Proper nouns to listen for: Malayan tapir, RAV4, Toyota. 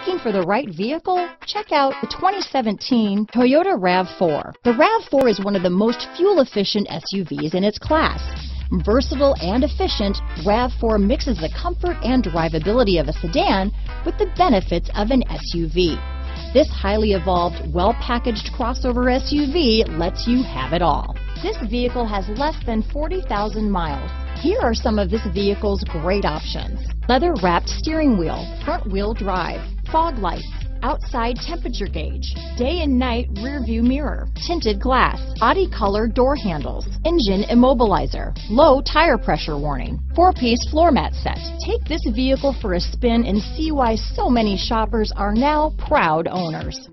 Looking for the right vehicle? Check out the 2017 Toyota RAV4. The RAV4 is one of the most fuel-efficient SUVs in its class. Versatile and efficient, RAV4 mixes the comfort and drivability of a sedan with the benefits of an SUV. This highly evolved, well-packaged crossover SUV lets you have it all. This vehicle has less than 40,000 miles. Here are some of this vehicle's great options: leather-wrapped steering wheel, front-wheel drive, fog lights, outside temperature gauge, day and night rearview mirror, tinted glass, body color door handles, engine immobilizer, low tire pressure warning, 4-piece floor mat set. Take this vehicle for a spin and see why so many shoppers are now proud owners.